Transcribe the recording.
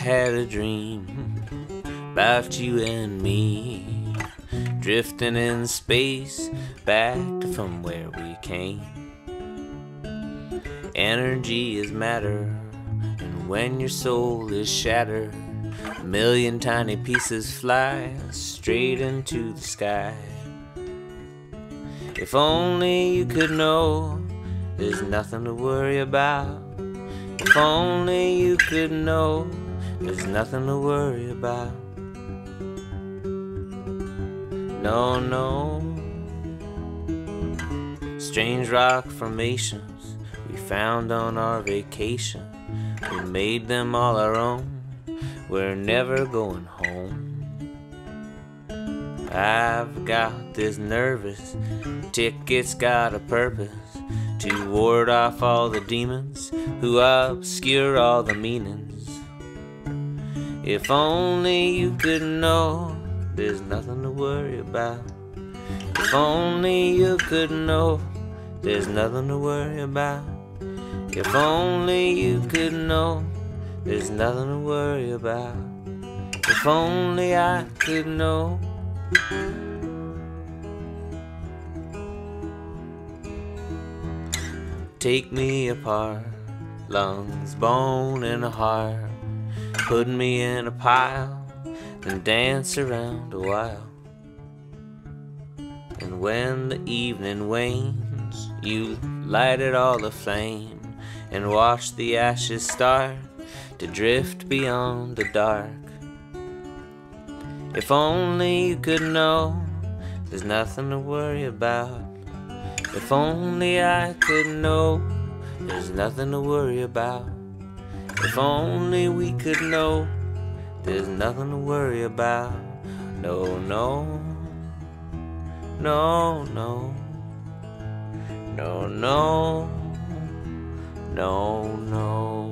had a dream about you and me, drifting in space back from where we came. Energy is matter, and when your soul is shattered, a million tiny pieces fly straight into the sky. If only you could know there's nothing to worry about. If only you could know there's nothing to worry about. No, no. Strange rock formations we found on our vacation. We made them all our own. We're never going home. I've got this nervous tick, it's got a purpose to ward off all the demons who obscure all the meanings. If only you could know there's nothing to worry about. If only you could know there's nothing to worry about. If only you could know there's nothing to worry about. If only I could know. Take me apart, lungs, bone, and heart. Put me in a pile, and dance around a while. And when the evening wanes, you lighted all the flame, and watch the ashes start to drift beyond the dark. If only you could know there's nothing to worry about. If only I could know there's nothing to worry about. If only we could know there's nothing to worry about. No, no. No, no. No, no. No, no.